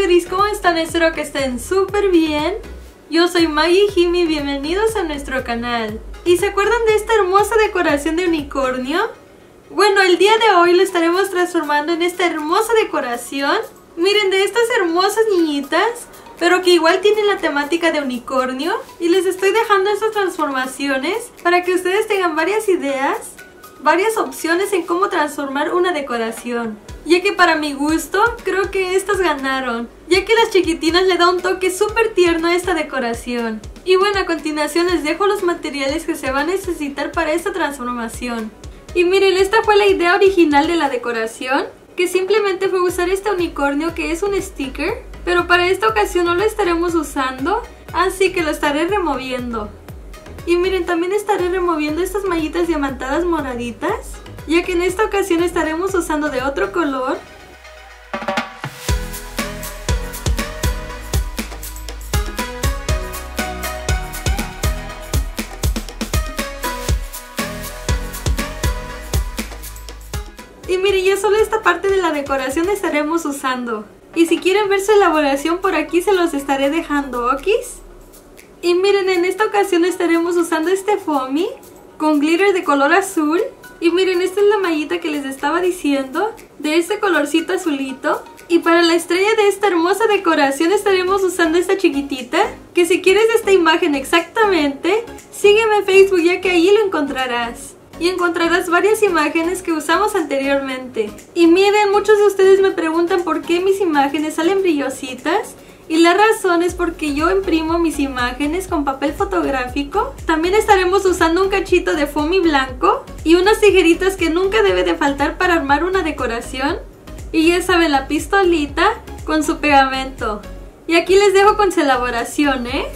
feliz. ¿Cómo están? Espero que estén súper bien. Yo soy Maggie Jimmy, bienvenidos a nuestro canal. ¿Y se acuerdan de esta hermosa decoración de unicornio? Bueno, el día de hoy lo estaremos transformando en esta hermosa decoración. Miren, de estas hermosas niñitas, pero que igual tienen la temática de unicornio. Y les estoy dejando estas transformaciones para que ustedes tengan varias ideas, varias opciones en cómo transformar una decoración. Ya que para mi gusto, creo que estas ganaron, ya que las chiquitinas le da un toque súper tierno a esta decoración. Y bueno, a continuación les dejo los materiales que se van a necesitar para esta transformación. Y miren, esta fue la idea original de la decoración, que simplemente fue usar este unicornio que es un sticker, pero para esta ocasión no lo estaremos usando, así que lo estaré removiendo. Y miren, también estaré removiendo estas mallitas diamantadas moraditas, ya que en esta ocasión estaremos usando de otro color. Y miren, ya solo esta parte de la decoración estaremos usando. Y si quieren ver su elaboración por aquí se los estaré dejando, ¿okis? Y miren, en esta ocasión estaremos usando este foamy con glitter de color azul. Y miren, esta es la mallita que les estaba diciendo, de este colorcito azulito. Y para la estrella de esta hermosa decoración estaremos usando esta chiquitita, que si quieres esta imagen exactamente, sígueme en Facebook ya que ahí lo encontrarás. Y encontrarás varias imágenes que usamos anteriormente. Y miren, muchos de ustedes me preguntan por qué mis imágenes salen brillositas. Y la razón es porque yo imprimo mis imágenes con papel fotográfico. También estaremos usando un cachito de foamy blanco y unas tijeritas que nunca debe de faltar para armar una decoración. Y ya saben, la pistolita con su pegamento. Y aquí les dejo con su elaboración, ¿eh?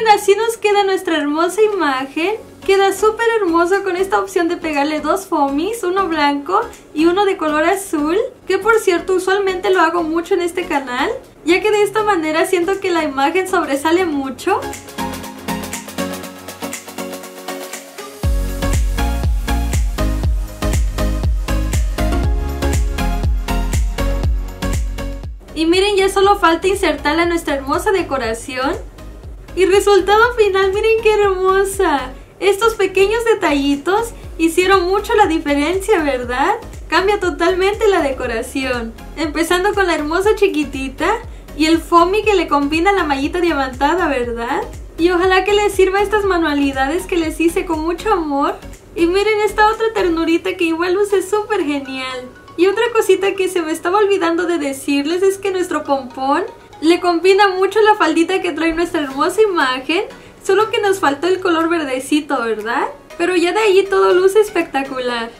miren, así nos queda nuestra hermosa imagen. Queda súper hermoso con esta opción de pegarle dos foamies, uno blanco y uno de color azul, que por cierto usualmente lo hago mucho en este canal, ya que de esta manera siento que la imagen sobresale mucho. Y miren, ya solo falta insertarla en nuestra hermosa decoración. Y resultado final, miren qué hermosa. Estos pequeños detallitos hicieron mucho la diferencia, ¿verdad? Cambia totalmente la decoración. Empezando con la hermosa chiquitita y el foamy que le combina la mallita diamantada, ¿verdad? Y ojalá que les sirva estas manualidades que les hice con mucho amor. Y miren esta otra ternurita que igual luce súper genial. Y otra cosita que se me estaba olvidando de decirles es que nuestro pompón le combina mucho la faldita que trae nuestra hermosa imagen, solo que nos faltó el color verdecito, ¿verdad? Pero ya de ahí todo luce espectacular.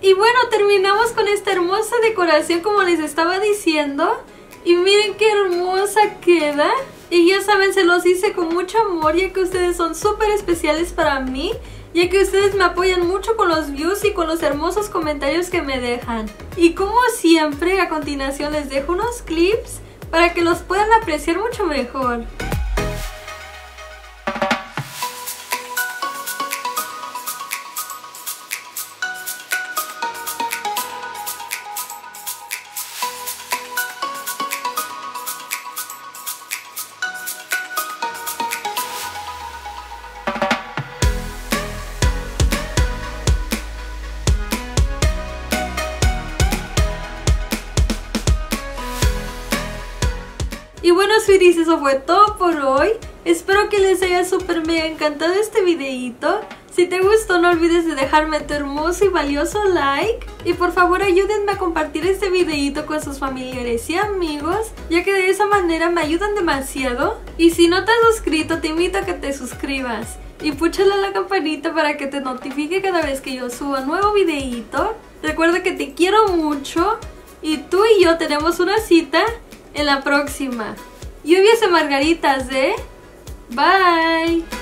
Y bueno, terminamos con esta hermosa decoración como les estaba diciendo. Y miren qué hermosa queda. Y ya saben, se los hice con mucho amor, ya que ustedes son súper especiales para mí, ya que ustedes me apoyan mucho con los views y con los hermosos comentarios que me dejan. Y como siempre, a continuación les dejo unos clips para que los puedan apreciar mucho mejor. Y bueno, sweeties, eso fue todo por hoy. Espero que les haya súper mega encantado este videito. Si te gustó, no olvides de dejarme tu hermoso y valioso like. Y por favor ayúdenme a compartir este videito con sus familiares y amigos, ya que de esa manera me ayudan demasiado. Y si no te has suscrito, te invito a que te suscribas. Y púchale a la campanita para que te notifique cada vez que yo suba nuevo videito. Recuerda que te quiero mucho. Y tú y yo tenemos una cita en la próxima. Lluvias y margaritas, ¿eh? Bye.